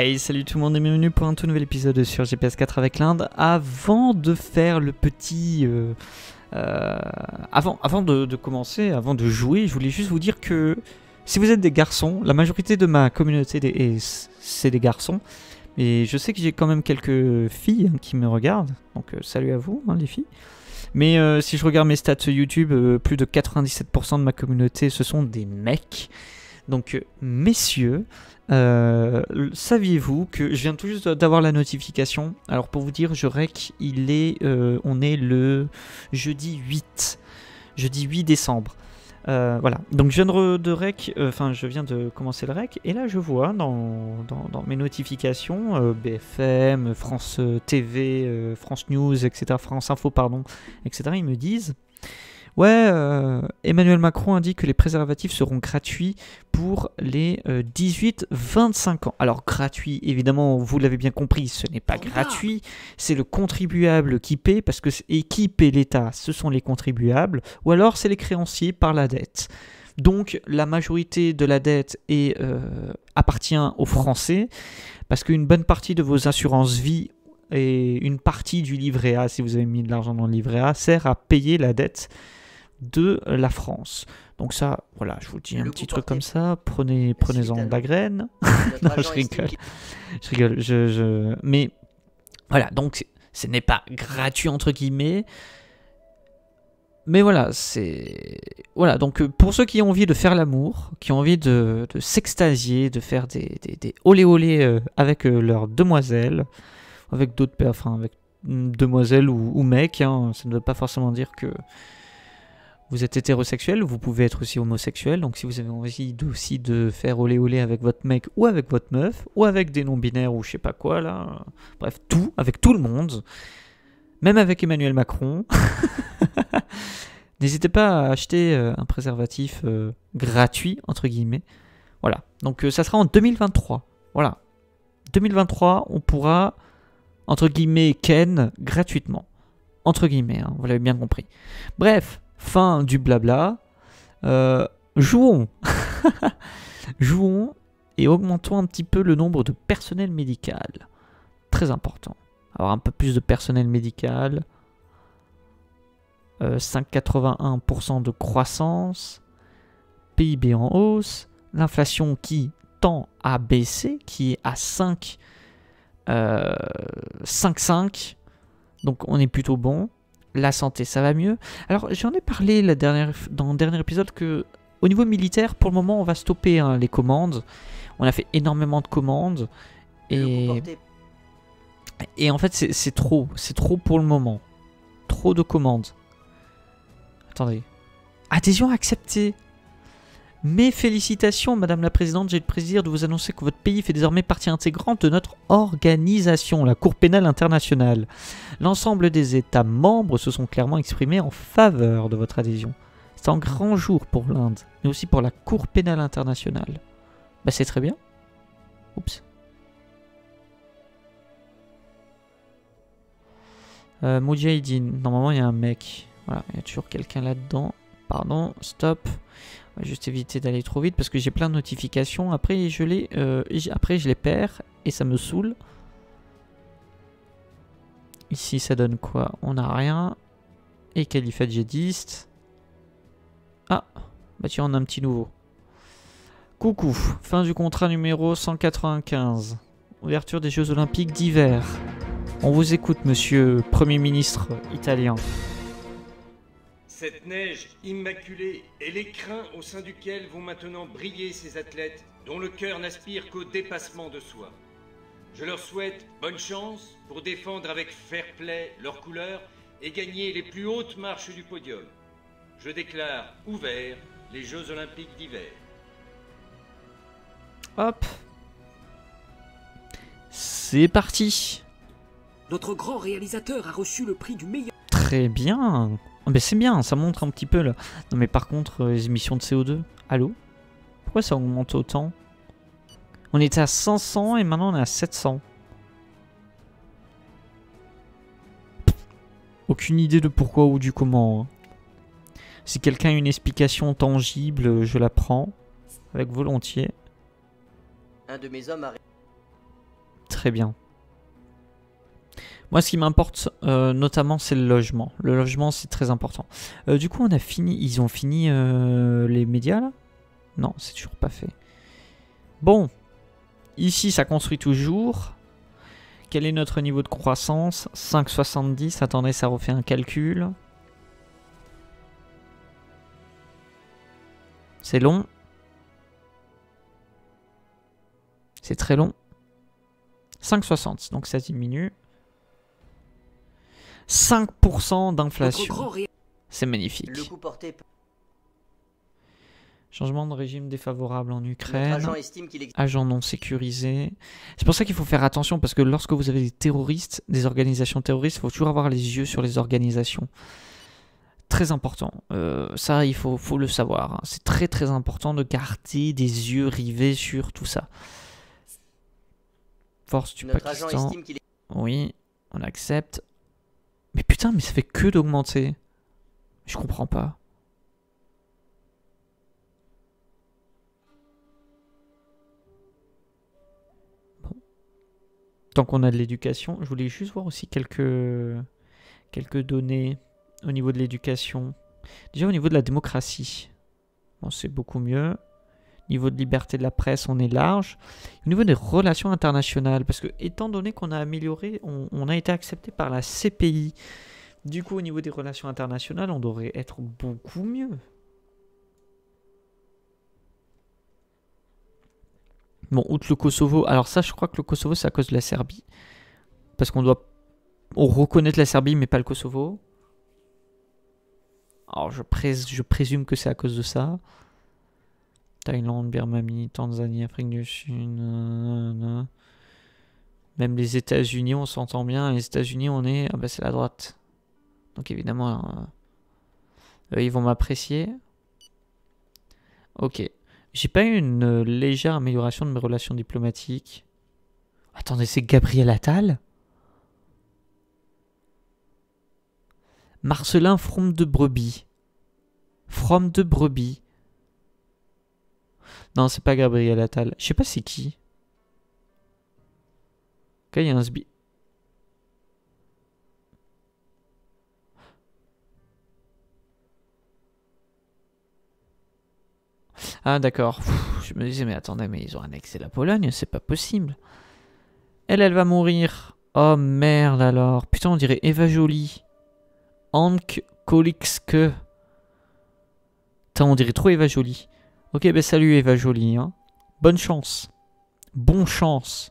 Hey, salut tout le monde et bienvenue pour un tout nouvel épisode sur GPS4 avec l'Inde. Avant de faire le petit... Avant de jouer, je voulais juste vous dire que si vous êtes des garçons, la majorité de ma communauté c'est des garçons. Et je sais que j'ai quand même quelques filles qui me regardent, donc salut à vous hein, les filles. Mais si je regarde mes stats YouTube, plus de 97% de ma communauté ce sont des mecs. Donc messieurs, saviez-vous que je viens tout juste d'avoir la notification. Alors pour vous dire, je rec, on est le jeudi 8 décembre. Voilà, donc je viens de rec, je viens de commencer le rec, et là je vois dans mes notifications BFM, France TV, France News, etc., France Info, pardon, etc., ils me disent ouais, Emmanuel Macron indique que les préservatifs seront gratuits pour les 18-25 ans. Alors gratuit, évidemment, vous l'avez bien compris, ce n'est pas gratuit. C'est le contribuable qui paie, parce que qui paie l'État, ce sont les contribuables. Ou alors c'est les créanciers par la dette. Donc la majorité de la dette appartient aux Français, parce qu'une bonne partie de vos assurances-vie et une partie du livret A, si vous avez mis de l'argent dans le livret A, sert à payer la dette de la France. Donc ça, voilà, je vous dis un petit truc comme ça, prenez-en de la graine. Non, je rigole. Je rigole. Mais voilà, donc ce n'est pas gratuit entre guillemets. Mais voilà, c'est... Voilà, donc pour ceux qui ont envie de faire l'amour, qui ont envie de s'extasier, de faire des olé-olé avec leur demoiselle, avec d'autres, enfin avec demoiselle ou mec, hein, ça ne veut pas forcément dire que... Vous êtes hétérosexuel, vous pouvez être aussi homosexuel, donc si vous avez envie aussi de faire olé olé avec votre mec ou avec votre meuf, ou avec des non-binaires ou je sais pas quoi, là, bref, tout, avec tout le monde, même avec Emmanuel Macron, n'hésitez pas à acheter un préservatif gratuit, entre guillemets, voilà, donc ça sera en 2023, voilà, 2023, on pourra, entre guillemets, ken gratuitement, entre guillemets, hein, vous l'avez bien compris, bref, fin du blabla, jouons. Jouons et augmentons un petit peu le nombre de personnel médical. Très important. Alors un peu plus de personnel médical. 5,81% de croissance. PIB en hausse. L'inflation qui tend à baisser, qui est à 5,5. 5,5. Donc on est plutôt bon. La santé, ça va mieux. Alors, j'en ai parlé dans le dernier épisode que, au niveau militaire, pour le moment, on va stopper hein, les commandes. On a fait énormément de commandes. Et en fait, c'est trop. C'est trop pour le moment. Trop de commandes. Attendez. Adhésion acceptée. Mes félicitations, Madame la Présidente. J'ai le plaisir de vous annoncer que votre pays fait désormais partie intégrante de notre organisation, la Cour pénale internationale. L'ensemble des États membres se sont clairement exprimés en faveur de votre adhésion. C'est un grand jour pour l'Inde, mais aussi pour la Cour pénale internationale. Bah c'est très bien. Oups. Moudjahidine. Normalement il y a un mec. Voilà, il y a toujours quelqu'un là-dedans. Pardon, stop. On va juste éviter d'aller trop vite parce que j'ai plein de notifications. Après, je les perds et ça me saoule. Ici, ça donne quoi? On n'a rien. Et califat djihadiste. Ah, bah tiens, on a un petit nouveau. Coucou, fin du contrat numéro 195. Ouverture des Jeux Olympiques d'hiver. On vous écoute, monsieur Premier ministre italien. Cette neige immaculée et l'écrin au sein duquel vont maintenant briller ces athlètes dont le cœur n'aspire qu'au dépassement de soi. Je leur souhaite bonne chance pour défendre avec fair play leurs couleurs et gagner les plus hautes marches du podium. Je déclare ouvert les Jeux Olympiques d'hiver. Hop. C'est parti. Notre grand réalisateur a reçu le prix du meilleur... Très bien. Mais c'est bien, ça montre un petit peu là. Non mais par contre, les émissions de CO2, allô? Pourquoi ça augmente autant? On était à 500 et maintenant on est à 700. Aucune idée de pourquoi ou du comment. Si quelqu'un a une explication tangible, je la prends. Avec volontiers. Un de mes hommes a... Très bien. Moi, ce qui m'importe notamment, c'est le logement. Le logement, c'est très important. Du coup, on a fini. Ils ont fini les médias, là? Non, c'est toujours pas fait. Bon. Ici, ça construit toujours. Quel est notre niveau de croissance? 5,70. Attendez, ça refait un calcul. C'est long. C'est très long. 5,60. Donc, ça diminue. 5% d'inflation. C'est magnifique. Changement de régime défavorable en Ukraine. Agent non sécurisé. C'est pour ça qu'il faut faire attention, parce que lorsque vous avez des terroristes, des organisations terroristes, il faut toujours avoir les yeux sur les organisations. Très important. Ça, il faut le savoir. C'est très très important de garder des yeux rivés sur tout ça. Force du Pakistan. Oui, on accepte. Mais putain, mais ça fait que d'augmenter. Je comprends pas. Bon. Tant qu'on a de l'éducation, je voulais juste voir aussi quelques données au niveau de l'éducation. Déjà au niveau de la démocratie. Bon, c'est beaucoup mieux. Au niveau de liberté de la presse, on est large. Au niveau des relations internationales, parce que étant donné qu'on a amélioré, on a été accepté par la CPI. Du coup, au niveau des relations internationales, on devrait être beaucoup mieux. Bon, outre le Kosovo. Alors ça, je crois que le Kosovo, c'est à cause de la Serbie. Parce qu'on doit reconnaître la Serbie, mais pas le Kosovo. Alors, je présume que c'est à cause de ça. Thaïlande, Birmanie, Tanzanie, Afrique du Sud. Même les États-Unis, on s'entend bien. Les États-Unis, on est. Ah bah, c'est la droite. Donc évidemment, eux, ils vont m'apprécier. Ok. J'ai pas eu une légère amélioration de mes relations diplomatiques. Attendez, c'est Gabriel Attal? Marcelin From de Brebis. From de Brebis. Non, c'est pas Gabriel Attal. Je sais pas c'est qui. Ok, il y a un sbi. Ah, d'accord. Je me disais, mais attendez, mais ils ont annexé la Pologne, c'est pas possible. Elle va mourir. Oh merde alors. Putain, on dirait Eva Joly. Anke Kolikske. Putain, on dirait trop Eva Joly. Ok, ben salut Eva Joly, hein. Bonne chance. Bonne chance.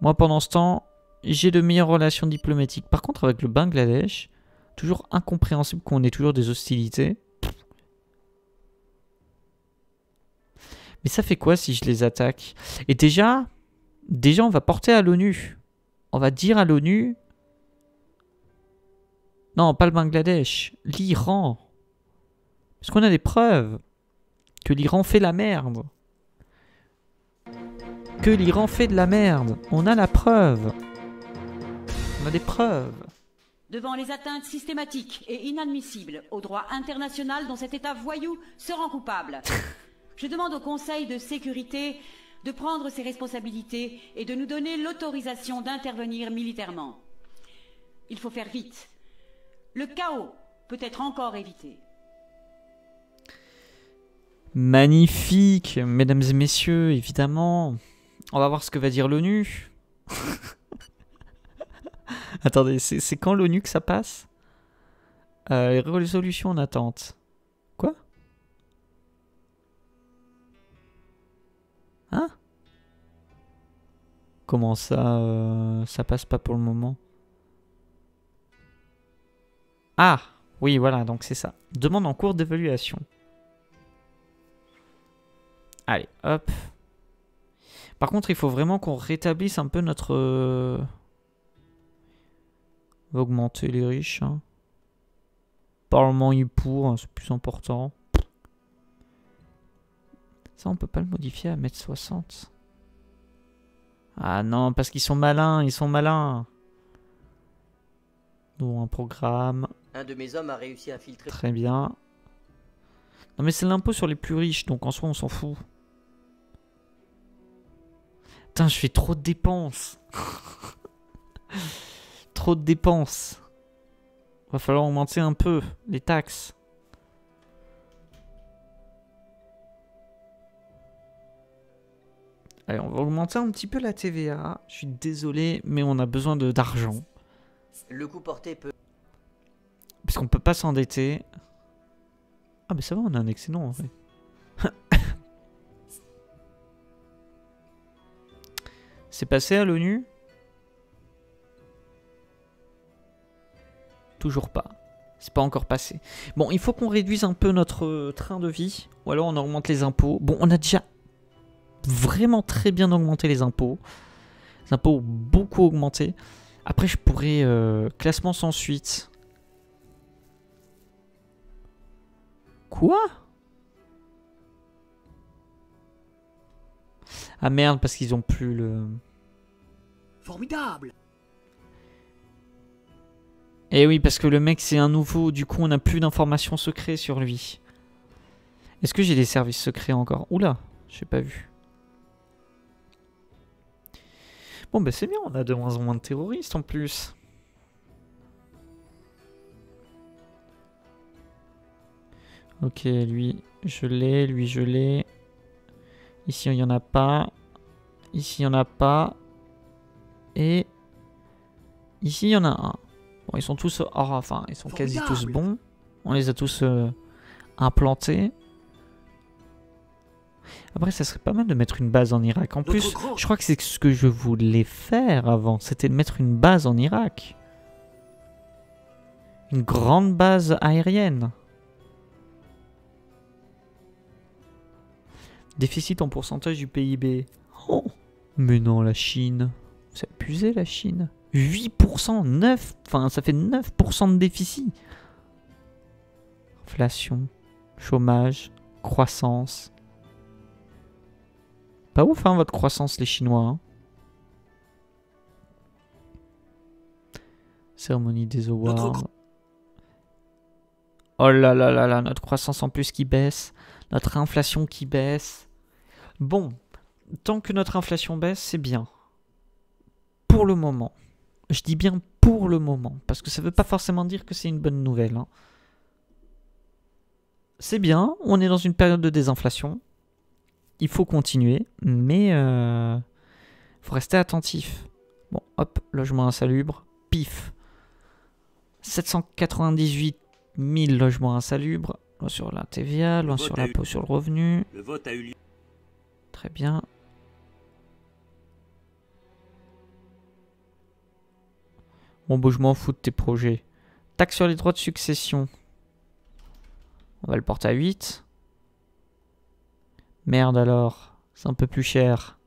Moi, pendant ce temps, j'ai de meilleures relations diplomatiques. Par contre, avec le Bangladesh, toujours incompréhensible qu'on ait toujours des hostilités. Mais ça fait quoi si je les attaque? Et déjà, on va porter à l'ONU. On va dire à l'ONU... Non, pas le Bangladesh. L'Iran. Parce qu'on a des preuves. Que l'Iran fait la merde. Que l'Iran fait de la merde. On a la preuve. On a des preuves. Devant les atteintes systématiques et inadmissibles au droit international dont cet État voyou se rend coupable, je demande au Conseil de sécurité de prendre ses responsabilités et de nous donner l'autorisation d'intervenir militairement. Il faut faire vite. Le chaos peut être encore évité. Magnifique, mesdames et messieurs, évidemment. On va voir ce que va dire l'ONU. Attendez, c'est quand l'ONU que ça passe? Les résolutions en attente. Quoi? Hein? Comment ça, ça passe pas pour le moment? Ah, oui, voilà, donc c'est ça. Demande en cours d'évaluation. Allez, hop. Par contre, il faut vraiment qu'on rétablisse un peu notre... On va augmenter les riches. Hein. Parlement est pour, hein, c'est plus important. Ça, on peut pas le modifier à 1,60 m. Ah non, parce qu'ils sont malins, ils sont malins. Donc, un programme. Un de mes hommes a réussi à filtrer. Très bien. Non mais c'est l'impôt sur les plus riches, donc en soi, on s'en fout. Putain, je fais trop de dépenses. Trop de dépenses. Va falloir augmenter un peu les taxes. Allez, on va augmenter un petit peu la TVA. Je suis désolé, mais on a besoin d'argent. Le coût porté peut... Parce qu'on peut pas s'endetter. Ah mais ça va, on a un excédent en fait. C'est passé à l'ONU? Toujours pas. C'est pas encore passé. Bon, il faut qu'on réduise un peu notre train de vie. Ou alors on augmente les impôts. Bon, on a déjà... vraiment très bien augmenté les impôts. Les impôts ont beaucoup augmenté. Après je pourrais... classement sans suite. Quoi? Ah merde, parce qu'ils ont plus le... Formidable. Eh oui, parce que le mec c'est un nouveau. Du coup on n'a plus d'informations secrètes sur lui. Est-ce que j'ai des services secrets encore? Oula, j'ai pas vu. Bon bah c'est bien, on a de moins en moins de terroristes en plus. Ok, lui je l'ai, lui je l'ai. Ici il n'y en a pas. Ici il n'y en a pas. Et ici il y en a un. Bon, ils sont tous, enfin ils sont quasi tous bons. On les a tous implantés. Après, ça serait pas mal de mettre une base en Irak. En plus, je crois que c'est ce que je voulais faire avant. C'était de mettre une base en Irak. Une grande base aérienne. Déficit en pourcentage du PIB. Oh, mais non, la Chine. C'est abusé, la Chine. 8%, 9%. Enfin, ça fait 9% de déficit. Inflation, chômage, croissance... Pas ouf, hein, votre croissance, les Chinois. Hein. Cérémonie des awards. Oh là là là là, notre croissance en plus qui baisse. Notre inflation qui baisse. Bon, tant que notre inflation baisse, c'est bien. Pour le moment. Je dis bien pour le moment, parce que ça ne veut pas forcément dire que c'est une bonne nouvelle. Hein. C'est bien, on est dans une période de désinflation. Il faut continuer, mais il faut rester attentif. Bon, hop, logement insalubre, pif. 798 000 logements insalubres, loin sur la TVA, loin sur l'impôt sur le revenu. Le vote a eu lieu. Très bien. Bon, bon, je m'en fous de tes projets. Taxe sur les droits de succession. On va le porter à 8. Merde alors, c'est un peu plus cher.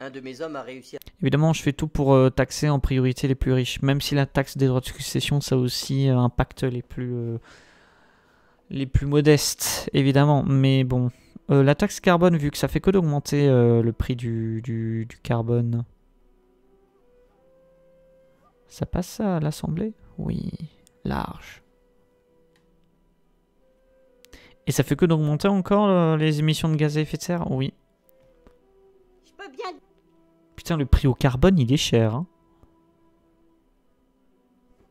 Un de mes hommes a réussi à... Évidemment, je fais tout pour taxer en priorité les plus riches, même si la taxe des droits de succession, ça aussi impacte les plus modestes, évidemment. Mais bon, la taxe carbone, vu que ça fait que d'augmenter le prix du carbone. Ça passe à l'Assemblée? Oui, large. Et ça fait que d'augmenter encore les émissions de gaz à effet de serre? Oui. Je peux bien... Putain, le prix au carbone, il est cher. Hein.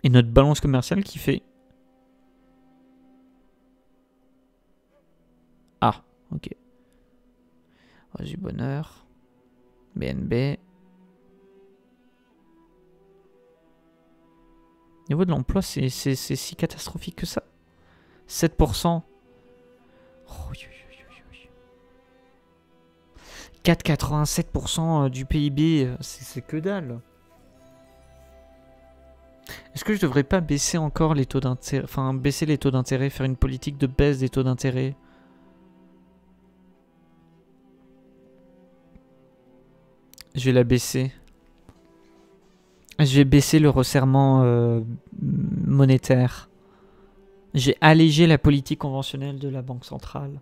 Et notre balance commerciale qui fait... Ah, ok. Vas-y, bonheur. BNB. Au niveau de l'emploi, c'est si catastrophique que ça. 7%. 4,87% du PIB, c'est que dalle. Est-ce que je devrais pas baisser encore les taux d'intérêt, enfin baisser les taux d'intérêt, faire une politique de baisse des taux d'intérêt? Je vais la baisser. Je vais baisser le resserrement monétaire. J'ai allégé la politique conventionnelle de la Banque centrale.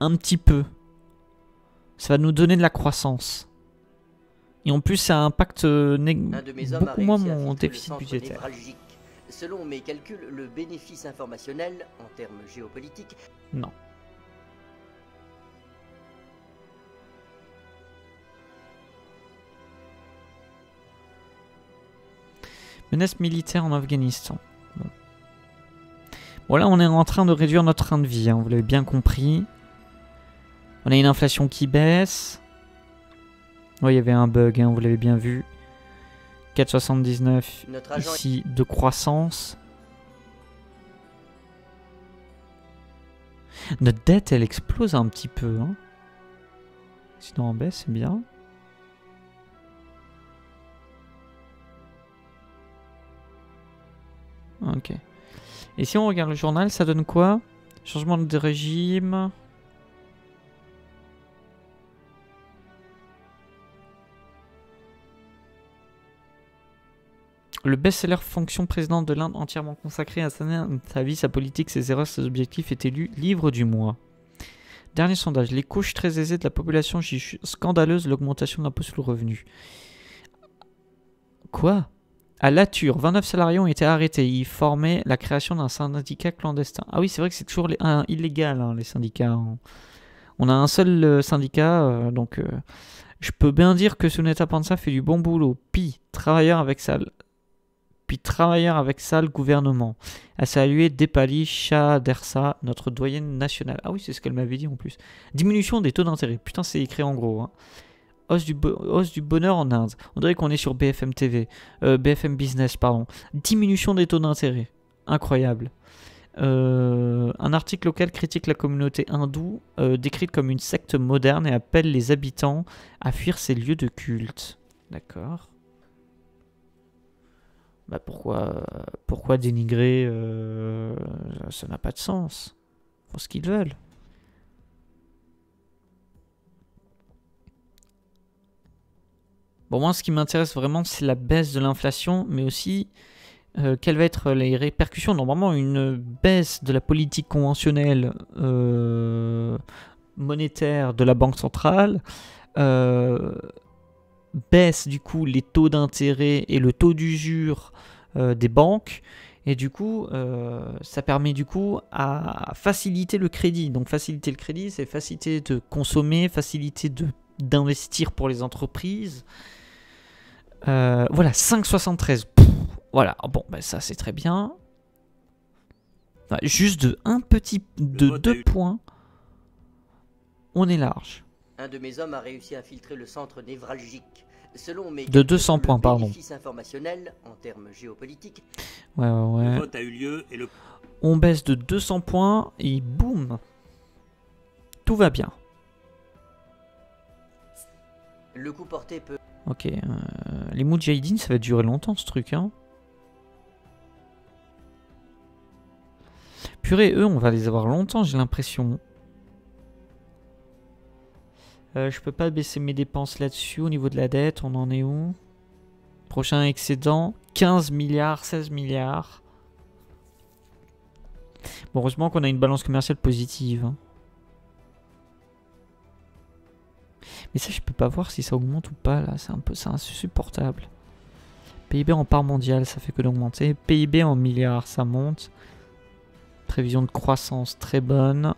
Un petit peu. Ça va nous donner de la croissance. Et en plus, ça impacte beaucoup moins mon déficit budgétaire. Selon mes calculs, le bénéfice informationnel, en termes géopolitiques... Non. Menace militaire en Afghanistan. Bon. Bon, là, on est en train de réduire notre train de vie, hein, vous l'avez bien compris. On a une inflation qui baisse. Ouais, il y avait un bug, hein, vous l'avez bien vu. 4,79 ici de croissance. Notre dette, elle explose un petit peu. Hein. Sinon, en baisse, c'est bien. Ok. Et si on regarde le journal, ça donne quoi? Changement de régime. Le best-seller Fonction présidente de l'Inde, entièrement consacré à sa vie, sa politique, ses erreurs, ses objectifs, est élu livre du mois. Dernier sondage. Les couches très aisées de la population jugent scandaleuse l'augmentation de l'impôt sur le revenu. Quoi? À Lature, 29 salariés ont été arrêtés. Ils formaient la création d'un syndicat clandestin. Ah oui, c'est vrai que c'est toujours illégal, hein, les syndicats. Hein. On a un seul syndicat, donc je peux bien dire que Suneta Panza fait du bon boulot. Puis travailleur avec sale gouvernement. A salué Depali Chadersa, notre doyenne nationale. Ah oui, c'est ce qu'elle m'avait dit en plus. Diminution des taux d'intérêt. Putain, c'est écrit en gros. Hein. Hausse du bonheur en Inde. On dirait qu'on est sur BFM TV. BFM Business, pardon. Diminution des taux d'intérêt. Incroyable. Un article local critique la communauté hindoue, décrite comme une secte moderne et appelle les habitants à fuir ces lieux de culte. D'accord. Bah pourquoi dénigrer, ça n'a pas de sens. Ils font ce qu'ils veulent. Bon, moi, ce qui m'intéresse vraiment, c'est la baisse de l'inflation, mais aussi quelles vont être les répercussions. Normalement, une baisse de la politique conventionnelle monétaire de la Banque centrale... baisse du coup les taux d'intérêt et le taux d'usure des banques, et du coup ça permet du coup à faciliter le crédit. Donc faciliter le crédit, c'est faciliter de consommer, faciliter d'investir pour les entreprises. Voilà, 5,73. Voilà, bon ben ça c'est très bien. Enfin, juste de un petit de 2 points, on est large. Un de mes hommes a réussi à filtrer le centre névralgique. Selon mes de 200 points, pardon. Bénéfice informationnel en termes géopolitiques. Ouais, ouais, ouais. Le vote a eu lieu et le... On baisse de 200 points et boum. Tout va bien. Le coup porté peut... Ok. Les Moudjahidines, ça va durer longtemps ce truc. Hein. Purée, eux, on va les avoir longtemps, j'ai l'impression. Je peux pas baisser mes dépenses là-dessus. Au niveau de la dette, on en est où? Prochain excédent, 15 milliards, 16 milliards. Bon, heureusement qu'on a une balance commerciale positive. Hein. Mais ça, je peux pas voir si ça augmente ou pas, là. C'est insupportable. PIB en part mondiale, ça fait que d'augmenter. PIB en milliards, ça monte. Prévision de croissance, très bonne.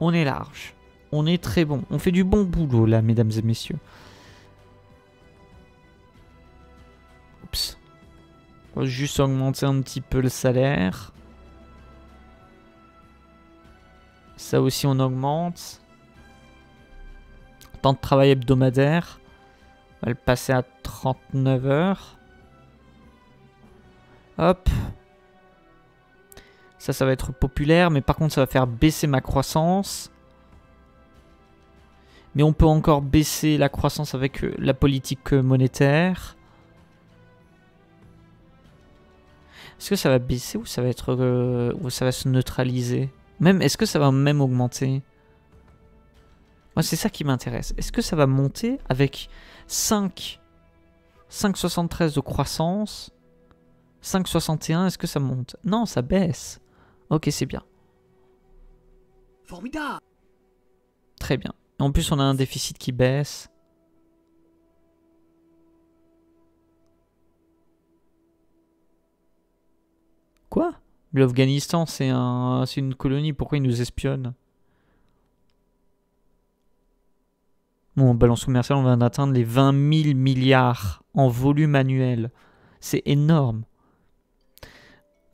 On est large. On est très bon. On fait du bon boulot, là, mesdames et messieurs. Oups. On va juste augmenter un petit peu le salaire. Ça aussi, on augmente. Temps de travail hebdomadaire. On va le passer à 39 heures. Hop. Ça va être populaire. Mais par contre, ça va faire baisser ma croissance. Mais on peut encore baisser la croissance avec la politique monétaire. Est-ce que ça va baisser ou ça va être ou ça va se neutraliser? Même, est-ce que ça va même augmenter? Moi, c'est ça qui m'intéresse. Est-ce que ça va monter avec 5,73 de croissance, 5,61? Est-ce que ça monte? Non, ça baisse. Ok, c'est bien. Formidable. Très bien. En plus, on a un déficit qui baisse. Quoi? L'Afghanistan, c'est une colonie. Pourquoi ils nous espionnent? Bon, en balance commerciale, on vient d'atteindre les 20 000 milliards en volume annuel. c'est énorme.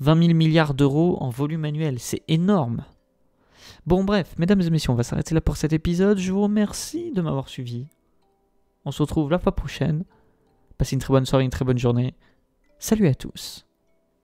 20 000 milliards d'euros en volume annuel, c'est énorme. Bon bref, mesdames et messieurs, on va s'arrêter là pour cet épisode. Je vous remercie de m'avoir suivi. On se retrouve la fois prochaine. Passez une très bonne soirée, une très bonne journée. Salut à tous.